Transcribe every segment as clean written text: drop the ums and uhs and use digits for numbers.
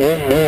There you go,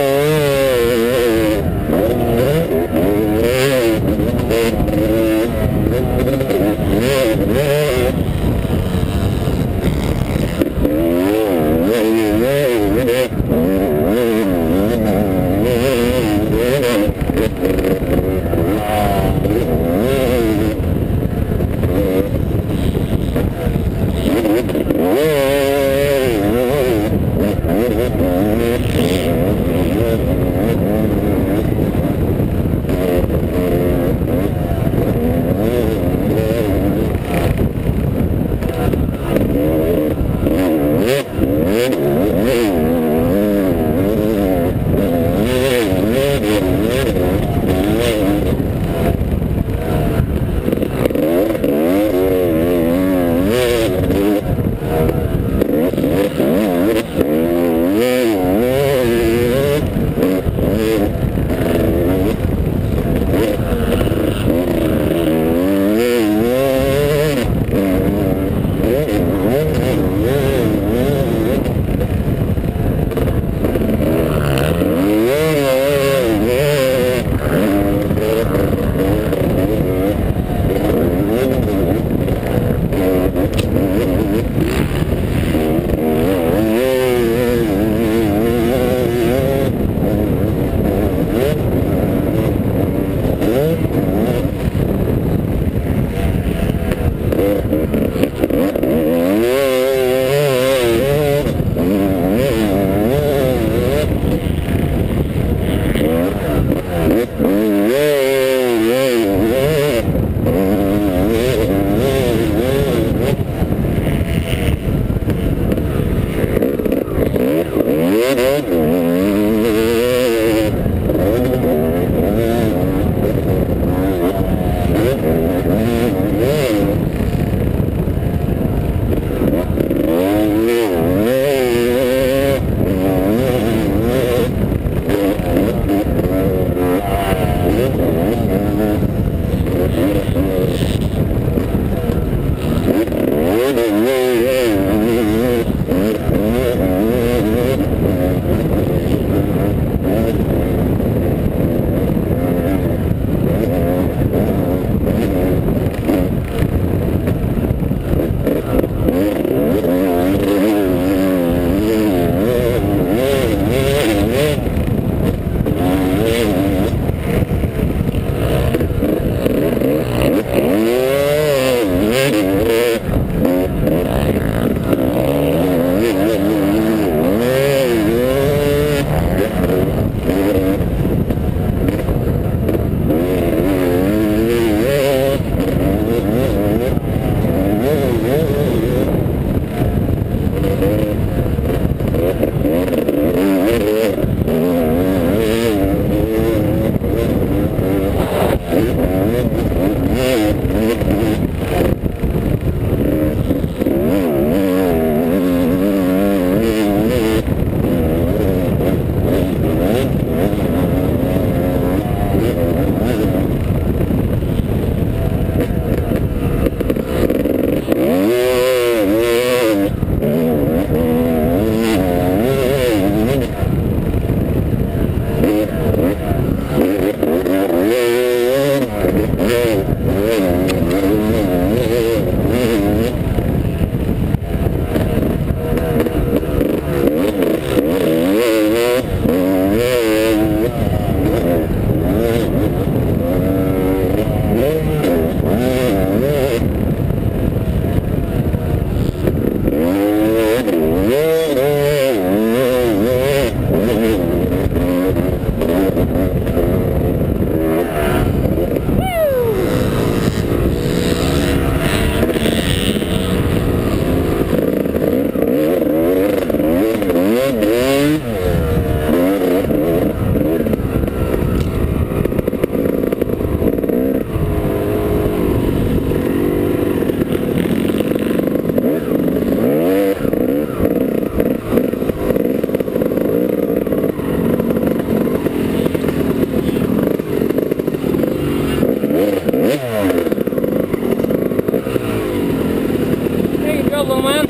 man.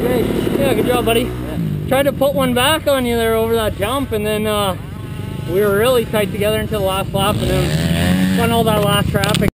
Great. Yeah, good job, buddy. Yeah. tried to put one back on you there over that jump, and then we were really tight together until the last lap, and then went all that last traffic.